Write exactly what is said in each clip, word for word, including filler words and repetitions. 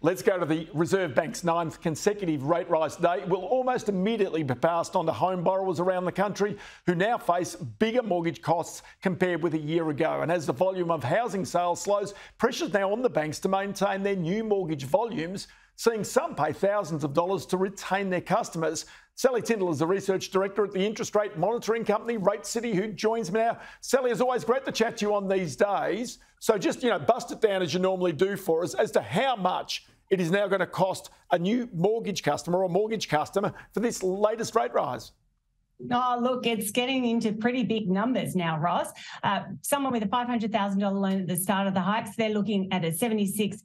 Let's go to the Reserve Bank's ninth consecutive rate rise today. It will almost immediately be passed on to home borrowers around the country who now face bigger mortgage costs compared with a year ago. And as the volume of housing sales slows, pressure's now on the banks to maintain their new mortgage volumes, seeing some pay thousands of dollars to retain their customers. Sally Tindall is the Research Director at the interest rate monitoring company, Rate City, who joins me now. Sally, it's always great to chat to you on these days. So just, you know, bust it down as you normally do for us as to how much it is now going to cost a new mortgage customer or mortgage customer for this latest rate rise. Oh, look, it's getting into pretty big numbers now, Ross. Uh, someone with a five hundred thousand dollar loan at the start of the hikes, they're looking at a seventy-six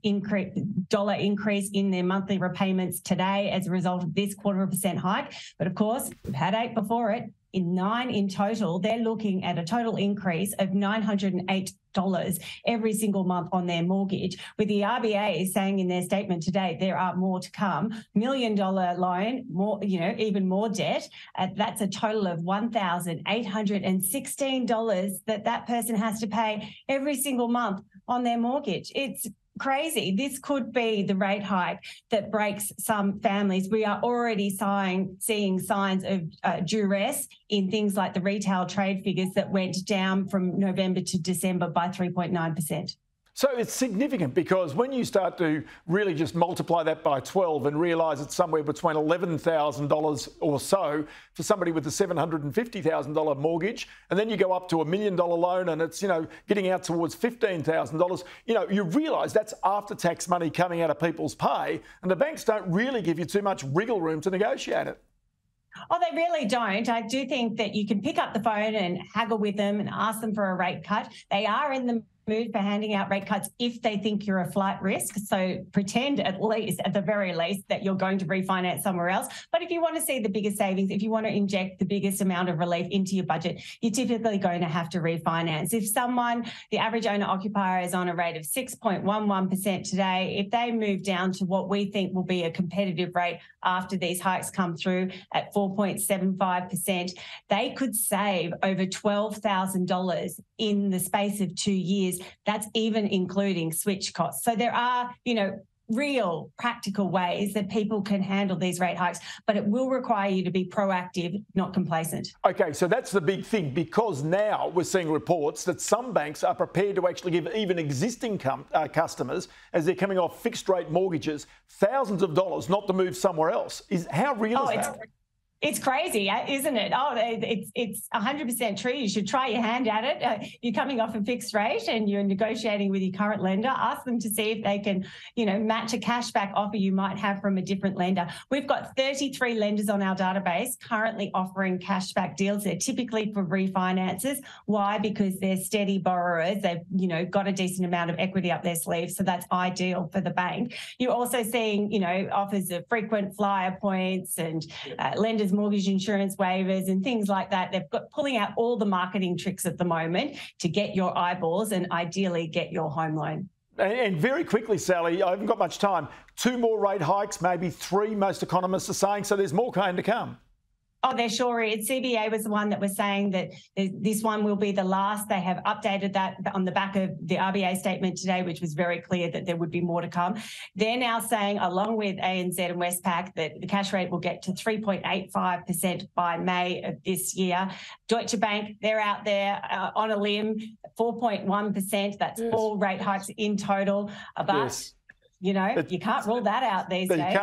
dollar increase in their monthly repayments today as a result of this quarter of a percent hike. But of course, we've had eight before it. In nine in total, they're looking at a total increase of nine hundred and eight dollars every single month on their mortgage, with the R B A saying in their statement today there are more to come. Million dollar loan, more, you know, even more debt. Uh, that's a total of one thousand eight hundred and sixteen dollars that that person has to pay every single month on their mortgage. It's crazy. This could be the rate hike that breaks some families. We are already sign, seeing signs of uh, duress in things like the retail trade figures that went down from November to December by three point nine percent. So it's significant, because when you start to really just multiply that by twelve and realise it's somewhere between eleven thousand dollars or so for somebody with a seven hundred and fifty thousand dollar mortgage, and then you go up to a million dollar loan and it's, you know, getting out towards fifteen thousand dollars, you know, you realise that's after-tax money coming out of people's pay, and the banks don't really give you too much wriggle room to negotiate it. Oh, they really don't. I do think that you can pick up the phone and haggle with them and ask them for a rate cut. They are in the mood for handing out rate cuts if they think you're a flight risk. So pretend at least, at the very least, that you're going to refinance somewhere else. But if you want to see the biggest savings, if you want to inject the biggest amount of relief into your budget, you're typically going to have to refinance. If someone, the average owner-occupier, is on a rate of six point one one percent today, if they move down to what we think will be a competitive rate after these hikes come through at four point seven five percent, they could save over twelve thousand dollars in the space of two years. That's even including switch costs. So there are, you know, real practical ways that people can handle these rate hikes, but it will require you to be proactive, not complacent. Okay, so that's the big thing, because now we're seeing reports that some banks are prepared to actually give even existing uh, customers, as they're coming off fixed rate mortgages, thousands of dollars not to move somewhere else. Is how real oh, is that? It's It's crazy, isn't it? Oh, it's it's one hundred percent true. You should try your hand at it. Uh, you're coming off a fixed rate and you're negotiating with your current lender. Ask them to see if they can, you know, match a cashback offer you might have from a different lender. We've got thirty-three lenders on our database currently offering cashback deals. They're typically for refinances. Why? Because they're steady borrowers. They've, you know, got a decent amount of equity up their sleeve, so that's ideal for the bank. You're also seeing, you know, offers of frequent flyer points and uh, lenders mortgage insurance waivers and things like that. They've got pulling out all the marketing tricks at the moment to get your eyeballs and ideally get your home loan. And, and very quickly, Sally, I haven't got much time. Two more rate hikes, maybe three, most economists are saying, so there's more kind to come. Oh, there sure is. C B A was the one that was saying that this one will be the last. They have updated that on the back of the R B A statement today, which was very clear that there would be more to come. They're now saying, along with A N Z and Westpac, that the cash rate will get to three point eight five percent by May of this year. Deutsche Bank, they're out there uh, on a limb, four point one percent. That's yes. Four rate hikes in total. But, yes. you know, it, you can't rule that out these days.